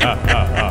ha ha ha.